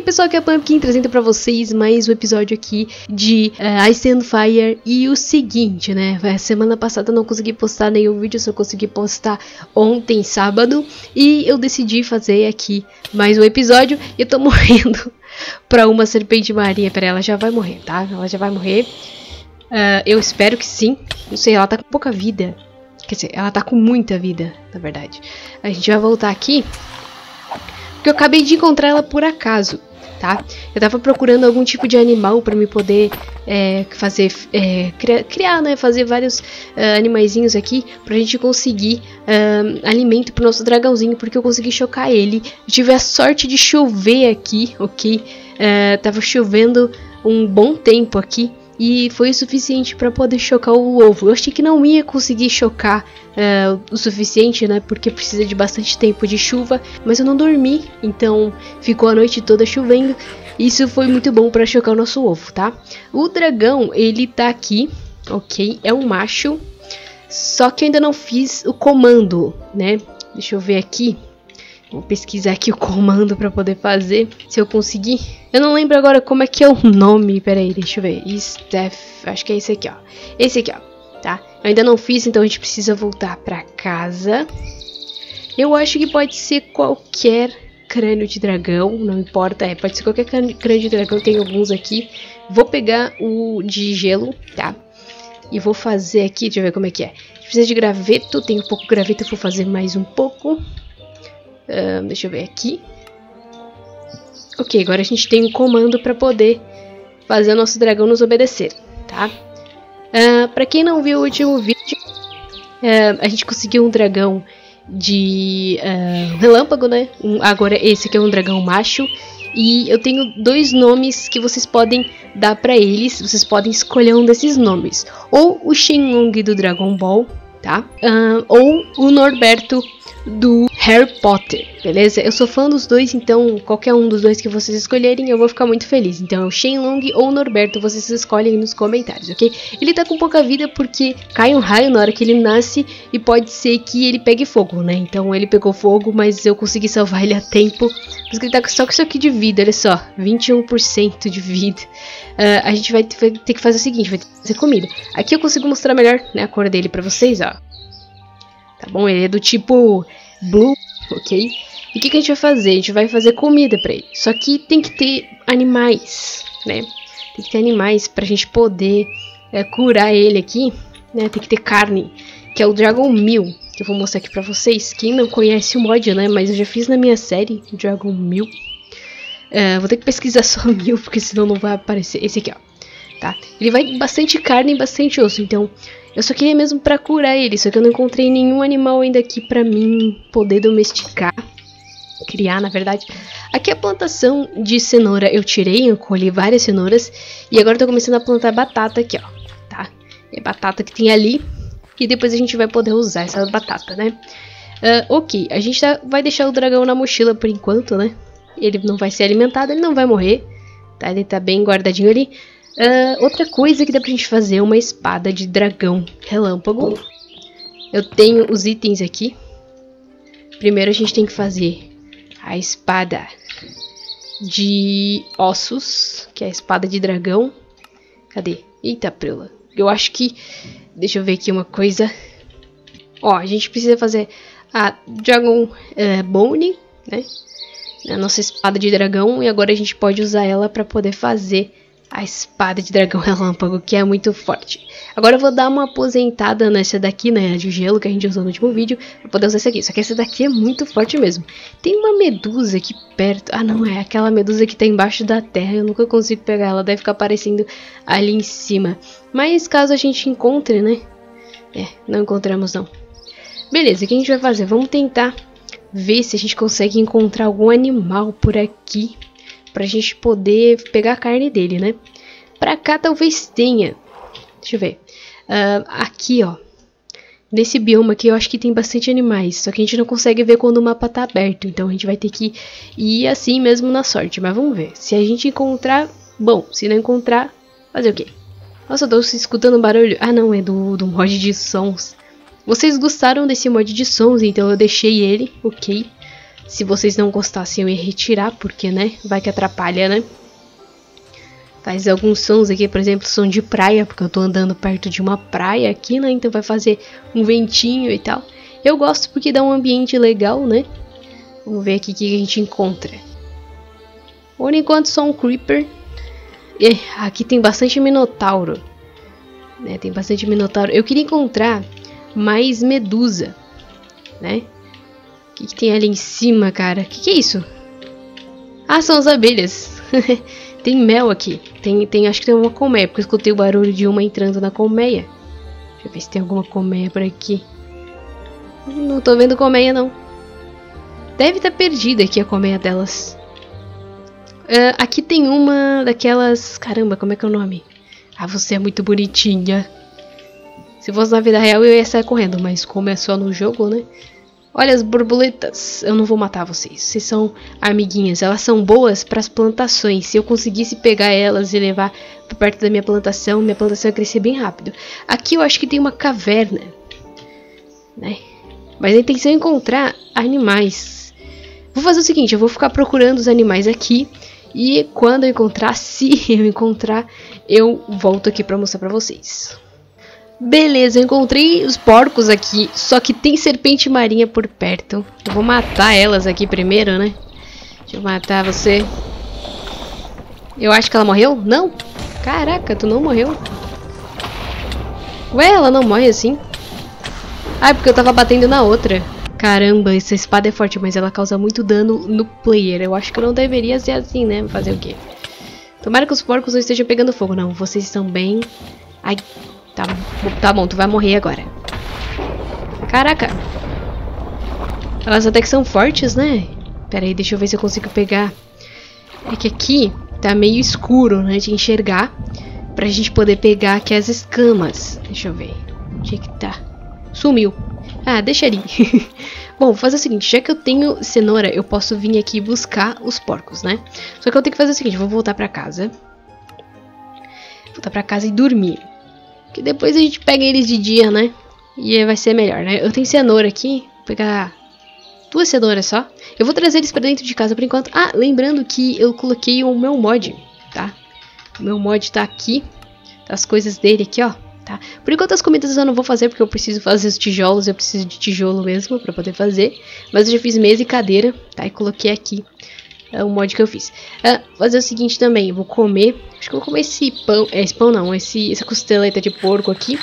aí pessoal, aqui é a Pumpkin trazendo pra vocês mais um episódio aqui de Ice and Fire. E o seguinte, né, semana passada eu não consegui postar nenhum vídeo, só consegui postar ontem, sábado. E eu decidi fazer aqui mais um episódio e eu tô morrendo pra uma serpente marinha. Pera, ela já vai morrer, tá? Ela já vai morrer. Eu espero que sim. Não sei, ela tá com pouca vida. Quer dizer, ela tá com muita vida, na verdade. A gente vai voltar aqui, porque eu acabei de encontrar ela por acaso, tá? Eu tava procurando algum tipo de animal pra me poder fazer, criar, né? Fazer vários animaizinhos aqui pra gente conseguir alimento pro nosso dragãozinho, porque eu consegui chocar ele. Eu tive a sorte de chover aqui, ok? Tava chovendo um bom tempo aqui. E foi o suficiente para poder chocar o ovo. Eu achei que não ia conseguir chocar o suficiente, né? Porque precisa de bastante tempo de chuva. Mas eu não dormi, então ficou a noite toda chovendo. Isso foi muito bom para chocar o nosso ovo, tá? O dragão, ele tá aqui, ok? É um macho. Só que eu ainda não fiz o comando, né? Deixa eu ver aqui. Vou pesquisar aqui o comando pra poder fazer, se eu conseguir. Eu não lembro agora como é que é o nome, peraí, deixa eu ver. Steph, acho que é esse aqui, ó. Esse aqui, ó, tá? Eu ainda não fiz, então a gente precisa voltar pra casa. Eu acho que pode ser qualquer crânio de dragão, não importa. É, pode ser qualquer crânio de dragão, tem alguns aqui. Vou pegar o de gelo, tá? E vou fazer aqui, deixa eu ver como é que é. A gente precisa de graveto, tem um pouco de graveto, eu vou fazer mais um pouco. Deixa eu ver aqui. Ok, agora a gente tem um comando para poder fazer o nosso dragão nos obedecer, tá? Para quem não viu o último vídeo, a gente conseguiu um dragão de relâmpago, né? Agora esse aqui é um dragão macho. E eu tenho dois nomes que vocês podem dar para eles. Vocês podem escolher um desses nomes. Ou o Shenlong do Dragon Ball, tá? Ou o Norberto do Harry Potter, beleza? Eu sou fã dos dois, então qualquer um dos dois que vocês escolherem eu vou ficar muito feliz. Então é o Shenlong ou o Norberto, vocês escolhem nos comentários, ok? Ele tá com pouca vida porque cai um raio na hora que ele nasce e pode ser que ele pegue fogo, né? Então ele pegou fogo, mas eu consegui salvar ele a tempo. Mas ele tá só com isso aqui de vida, olha só, 21% de vida. A gente vai ter que fazer o seguinte, vai ter que fazer comida. Aqui eu consigo mostrar melhor, né, a cor dele pra vocês, ó. Tá bom? Ele é do tipo blue, ok? E o que a gente vai fazer? A gente vai fazer comida pra ele. Só que tem que ter animais, né? Tem que ter animais pra gente poder curar ele aqui, né? Tem que ter carne, que é o Dragon Meal, que eu vou mostrar aqui pra vocês. Quem não conhece o mod, né? Mas eu já fiz na minha série, Dragon Meal. Vou ter que pesquisar só Meal, porque senão não vai aparecer. Esse aqui, ó. Tá? Ele vai bastante carne e bastante osso, então eu só queria mesmo pra curar ele, só que eu não encontrei nenhum animal ainda aqui pra mim poder domesticar, criar, na verdade. Aqui a plantação de cenoura eu tirei, eu colhi várias cenouras e agora eu tô começando a plantar batata aqui, ó, tá? É batata que tem ali e depois a gente vai poder usar essa batata, né? Ok, a gente vai deixar o dragão na mochila por enquanto, né? Ele não vai ser alimentado, ele não vai morrer, tá? Ele tá bem guardadinho ali. Outra coisa que dá pra gente fazer é uma espada de dragão relâmpago. Eu tenho os itens aqui. Primeiro a gente tem que fazer a espada de ossos, que é a espada de dragão. Cadê? Eita, prula. Eu acho que... Deixa eu ver aqui uma coisa. Ó, a gente precisa fazer a Dragon Bone, né? A nossa espada de dragão. E agora a gente pode usar ela pra poder fazer a espada de dragão relâmpago, que é muito forte. Agora eu vou dar uma aposentada nessa daqui, né, de gelo que a gente usou no último vídeo, pra poder usar essa aqui. Só que essa daqui é muito forte mesmo. Tem uma medusa aqui perto. Ah, não, é aquela medusa que tá embaixo da terra. Eu nunca consigo pegar ela, deve ficar aparecendo ali em cima. Mas caso a gente encontre, né? É, não encontramos não. Beleza, o que a gente vai fazer? Vamos tentar ver se a gente consegue encontrar algum animal por aqui pra gente poder pegar a carne dele, né? Pra cá talvez tenha. Deixa eu ver. Aqui, ó. Nesse bioma aqui eu acho que tem bastante animais. Só que a gente não consegue ver quando o mapa tá aberto. Então a gente vai ter que ir assim mesmo na sorte. Mas vamos ver. Se a gente encontrar, bom. Se não encontrar, fazer o quê? Nossa, eu tô escutando um barulho. Ah, não. É do mod de sons. Vocês gostaram desse mod de sons, então eu deixei ele. Ok. Se vocês não gostassem, eu ia retirar, porque, né, vai que atrapalha, né? Faz alguns sons aqui, por exemplo, som de praia, porque eu tô andando perto de uma praia aqui, né? Então vai fazer um ventinho e tal. Eu gosto porque dá um ambiente legal, né? Vamos ver aqui o que a gente encontra. Por enquanto só um creeper. E aqui tem bastante minotauro, né? Tem bastante minotauro. Eu queria encontrar mais medusa, né? O que tem ali em cima, cara? O que é isso? Ah, são as abelhas. Tem mel aqui. Tem, acho que tem uma colmeia, porque eu escutei o barulho de uma entrando na colmeia. Deixa eu ver se tem alguma colmeia por aqui. Não tô vendo colmeia, não. Deve estar perdida aqui a colmeia delas. Aqui tem uma daquelas... Caramba, como é que é o nome? Ah, você é muito bonitinha. Se fosse na vida real, eu ia sair correndo. Mas como é só no jogo, né? Olha as borboletas. Eu não vou matar vocês. Vocês são amiguinhas. Elas são boas para as plantações. Se eu conseguisse pegar elas e levar para perto da minha plantação ia crescer bem rápido. Aqui eu acho que tem uma caverna, né? Mas a intenção é encontrar animais. Vou fazer o seguinte, eu vou ficar procurando os animais aqui. E quando eu encontrar, se eu encontrar, eu volto aqui para mostrar para vocês. Beleza, eu encontrei os porcos aqui. Só que tem serpente marinha por perto. Eu vou matar elas aqui primeiro, né? Deixa eu matar você. Eu acho que ela morreu? Não? Caraca, tu não morreu. Ué, ela não morre assim? Ah, é porque eu tava batendo na outra. Caramba, essa espada é forte, mas ela causa muito dano no player. Eu acho que não deveria ser assim, né? Fazer o quê? Tomara que os porcos não estejam pegando fogo. Não, vocês estão bem... Ai, tá bom, tu vai morrer agora. Caraca. Elas até que são fortes, né? Pera aí, deixa eu ver se eu consigo pegar. É que aqui tá meio escuro, né? De enxergar. Pra gente poder pegar aqui as escamas. Deixa eu ver. Onde é que tá? Sumiu. Ah, deixa ali. Bom, vou fazer o seguinte. Já que eu tenho cenoura, eu posso vir aqui buscar os porcos, né? Só que eu tenho que fazer o seguinte. Vou voltar pra casa. Voltar pra casa e dormir. Porque depois a gente pega eles de dia, né? E vai ser melhor, né? Eu tenho cenoura aqui. Vou pegar duas cenouras só. Eu vou trazer eles pra dentro de casa por enquanto. Ah, lembrando que eu coloquei o meu mod, tá? O meu mod tá aqui. As coisas dele aqui, ó. Tá. Por enquanto as comidas eu não vou fazer, porque eu preciso fazer os tijolos, eu preciso de tijolo mesmo pra poder fazer. Mas eu já fiz mesa e cadeira, tá? E coloquei aqui o mod que eu fiz. Fazer o seguinte também, vou comer, acho que eu vou comer esse pão, esse pão não, essa costeleta de porco aqui.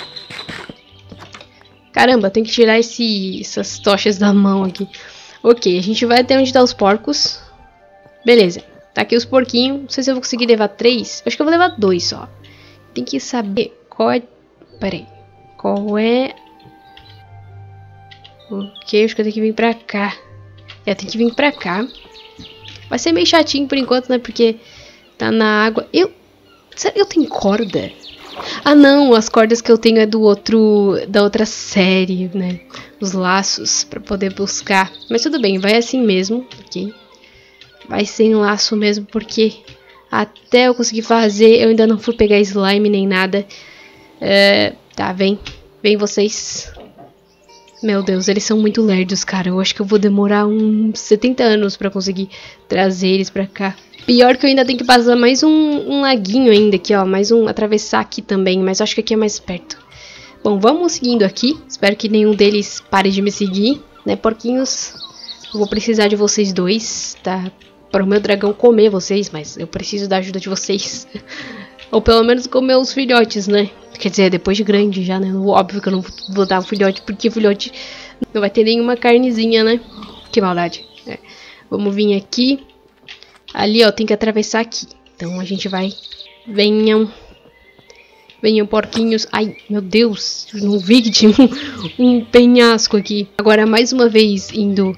Caramba, tem que tirar essas tochas da mão aqui. Ok, a gente vai até onde tá os porcos. Beleza, tá aqui os porquinhos, não sei se eu vou conseguir levar 3, acho que eu vou levar 2 só. Tem que saber qual é... Peraí, qual é... Ok, acho que eu tenho que vir pra cá. É, tem que vir pra cá. Vai ser meio chatinho por enquanto, né? Porque tá na água. Será que eu tenho corda? Ah, não, as cordas que eu tenho é da outra série, né? Os laços pra poder buscar. Mas tudo bem, vai assim mesmo, ok? Vai sem laço mesmo, porque até eu conseguir fazer, eu ainda não fui pegar slime nem nada. Tá, vem. Vem vocês. Meu Deus, eles são muito lerdos, cara. Eu acho que eu vou demorar uns 70 anos pra conseguir trazer eles pra cá. Pior que eu ainda tenho que passar mais um laguinho ainda aqui, ó. Mais um, atravessar aqui também. Mas acho que aqui é mais perto. Bom, vamos seguindo aqui. Espero que nenhum deles pare de me seguir, né, porquinhos? Eu vou precisar de vocês dois, tá? Para o meu dragão comer vocês, mas eu preciso da ajuda de vocês. Ou pelo menos comer os filhotes, né? Quer dizer, depois de grande já, né? Óbvio que eu não vou dar o filhote, porque o filhote não vai ter nenhuma carnezinha, né? Que maldade. É. Vamos vir aqui. Ali, ó, tem que atravessar aqui. Então a gente vai... Venham. Venham, porquinhos. Ai, meu Deus. Não vi que tinha um penhasco aqui. Agora, mais uma vez, indo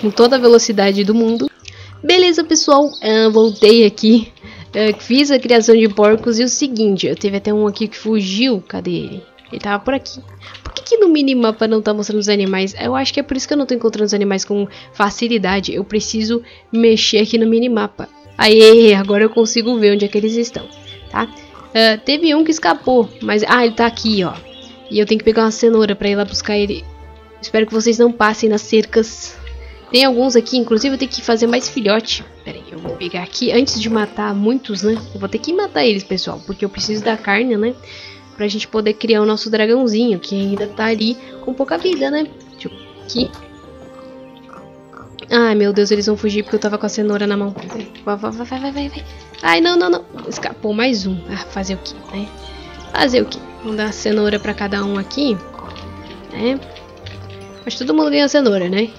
com toda a velocidade do mundo. Beleza, pessoal. Voltei aqui. Fiz a criação de porcos e o seguinte, eu teve até um aqui que fugiu, cadê ele? Ele tava por aqui. Por que no minimapa não tá mostrando os animais? Eu acho que é por isso que eu não tô encontrando os animais com facilidade, eu preciso mexer aqui no minimapa. Aê, agora eu consigo ver onde é que eles estão, tá? Teve um que escapou, mas... Ah, ele tá aqui, ó. E eu tenho que pegar uma cenoura pra ir lá buscar ele. Espero que vocês não passem nas cercas Tem alguns aqui, inclusive eu tenho que fazer mais filhote. Pera aí, eu vou pegar aqui. Antes de matar muitos, né? Eu vou ter que matar eles, pessoal, porque eu preciso da carne, né? Pra gente poder criar o nosso dragãozinho, que ainda tá ali com pouca vida, né? Deixa eu aqui. Ai, meu Deus, eles vão fugir porque eu tava com a cenoura na mão. Vai, vai, vai, vai, vai, vai. Ai, não, não, não. Escapou mais um. Ah, fazer o quê, né? Fazer o quê? Vamos dar cenoura pra cada um aqui, né? Mas todo mundo ganha cenoura, né?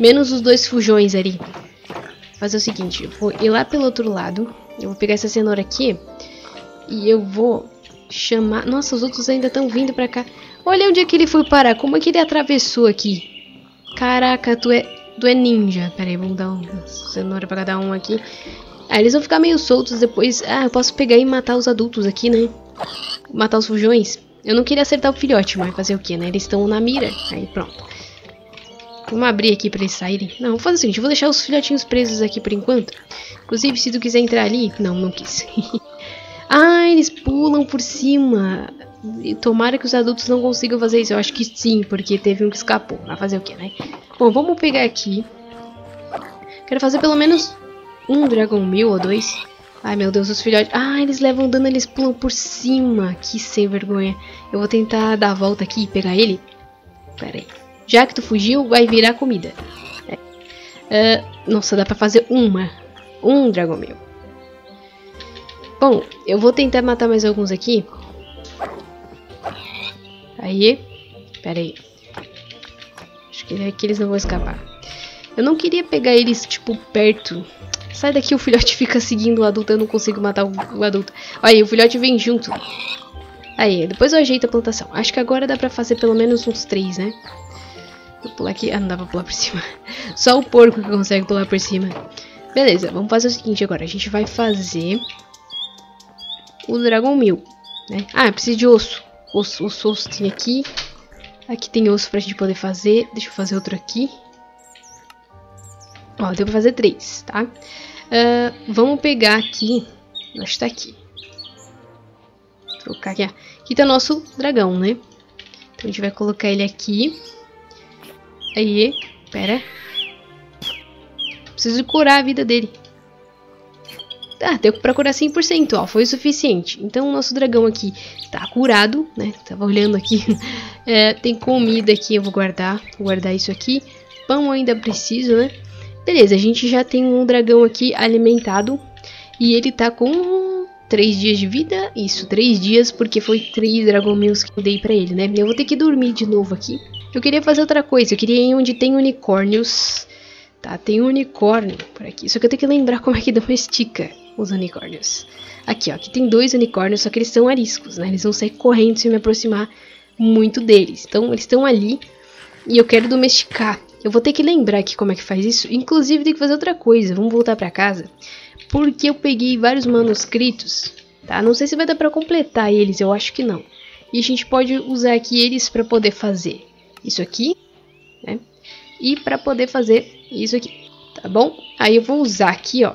Menos os dois fujões ali. Fazer o seguinte, eu vou ir lá pelo outro lado. Eu vou pegar essa cenoura aqui. E eu vou chamar... Nossa, os outros ainda estão vindo pra cá. Olha onde é que ele foi parar. Como é que ele atravessou aqui? Caraca, tu é ninja. Pera aí, vamos dar uma cenoura pra cada um aqui. Ah, eles vão ficar meio soltos depois. Ah, eu posso pegar e matar os adultos aqui, né? Matar os fujões. Eu não queria acertar o filhote, mas fazer o que, né? Eles estão na mira. Aí, pronto. Vamos abrir aqui pra eles saírem. Não, vou fazer o seguinte. Eu vou deixar os filhotinhos presos aqui por enquanto. Inclusive, se tu quiser entrar ali... Não, não quis. Ah, eles pulam por cima. E tomara que os adultos não consigam fazer isso. Eu acho que sim, porque teve um que escapou. Vai fazer o que, né? Bom, vamos pegar aqui. Quero fazer pelo menos um Dragon Meal ou dois. Ai, meu Deus, os filhotes... Ah, eles levam dano, eles pulam por cima. Que sem vergonha. Eu vou tentar dar a volta aqui e pegar ele. Pera aí. Já que tu fugiu, vai virar comida. É. Nossa, dá pra fazer um Dragon Meal. Bom, eu vou tentar matar mais alguns aqui. Aí. Pera aí. Acho que aqui eles não vão escapar. Eu não queria pegar eles, tipo, perto... Sai daqui, o filhote fica seguindo o adulto. Eu não consigo matar o adulto. Aí, o filhote vem junto. Aí, depois eu ajeito a plantação. Acho que agora dá pra fazer pelo menos uns 3, né? Vou pular aqui. Ah, não dá pra pular por cima. Só o porco que consegue pular por cima. Beleza, vamos fazer o seguinte agora. A gente vai fazer o Dragon Meal, né? Ah, eu preciso de osso. Osso tem aqui. Aqui tem osso pra gente poder fazer. Deixa eu fazer outro aqui. Ó, deu pra fazer 3, tá? Vamos pegar aqui. Acho que tá aqui. Vou trocar aqui. Aqui tá nosso dragão, né? Então a gente vai colocar ele aqui. Aí, pera. Preciso curar a vida dele. Tá, deu pra curar 100%, ó. Foi o suficiente. Então o nosso dragão aqui tá curado, né? Tava olhando aqui. Tem comida aqui, eu vou guardar. Vou guardar isso aqui. Pão ainda preciso, né? Beleza, a gente já tem um dragão aqui alimentado. E ele tá com 3 dias de vida. Isso, 3 dias, porque foi 3 Dragon Meals que eu dei pra ele, né? Eu vou ter que dormir de novo aqui. Eu queria fazer outra coisa. Eu queria ir onde tem unicórnios. Tá, tem um unicórnio por aqui. Só que eu tenho que lembrar como é que domestica os unicórnios. Aqui, ó. Aqui tem 2 unicórnios, só que eles são ariscos, né? Eles vão sair correndo se eu me aproximar muito deles. Então, eles estão ali. E eu quero domesticar. Eu vou ter que lembrar aqui como é que faz isso. Inclusive, tem que fazer outra coisa. Vamos voltar pra casa. Porque eu peguei vários manuscritos, tá? Não sei se vai dar pra completar eles. Eu acho que não. E a gente pode usar aqui eles pra poder fazer isso aqui, né? E pra poder fazer isso aqui, tá bom? Aí eu vou usar aqui, ó.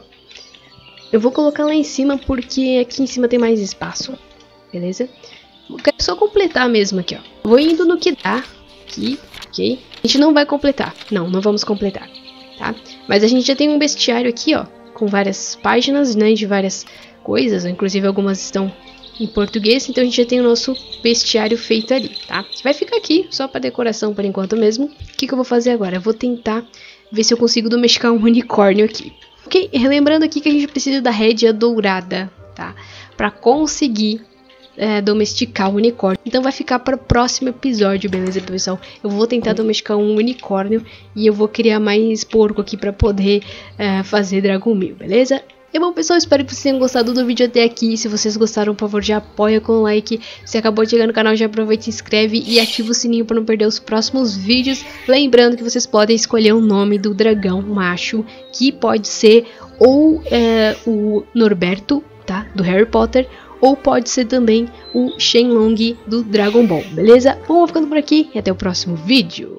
Eu vou colocar lá em cima porque aqui em cima tem mais espaço. Beleza? Eu quero só completar mesmo aqui, ó. Vou indo no que dá aqui. Ok? A gente não vai completar. Não, não vamos completar, tá? Mas a gente já tem um bestiário aqui, ó. Com várias páginas, né? De várias coisas. Inclusive, algumas estão em português. Então, a gente já tem o nosso bestiário feito ali, tá? Vai ficar aqui, só pra decoração por enquanto mesmo. O que eu vou fazer agora? Eu vou tentar ver se eu consigo domesticar um unicórnio aqui. Ok? Lembrando aqui que a gente precisa da rédea dourada, tá? Pra conseguir... domesticar o unicórnio. Então vai ficar para o próximo episódio, beleza, pessoal? Eu vou tentar domesticar um unicórnio e eu vou criar mais porco aqui para poder fazer Dragon Meal, beleza? E bom, pessoal, espero que vocês tenham gostado do vídeo até aqui. Se vocês gostaram, por favor, já apoia com o like. Se acabou de chegar no canal, já aproveita, se inscreve e ativa o sininho para não perder os próximos vídeos. Lembrando que vocês podem escolher o nome do dragão macho, que pode ser ou o Norberto, tá? Do Harry Potter, ou pode ser também o Shenlong do Dragon Ball, beleza? Bom, vou ficando por aqui e até o próximo vídeo!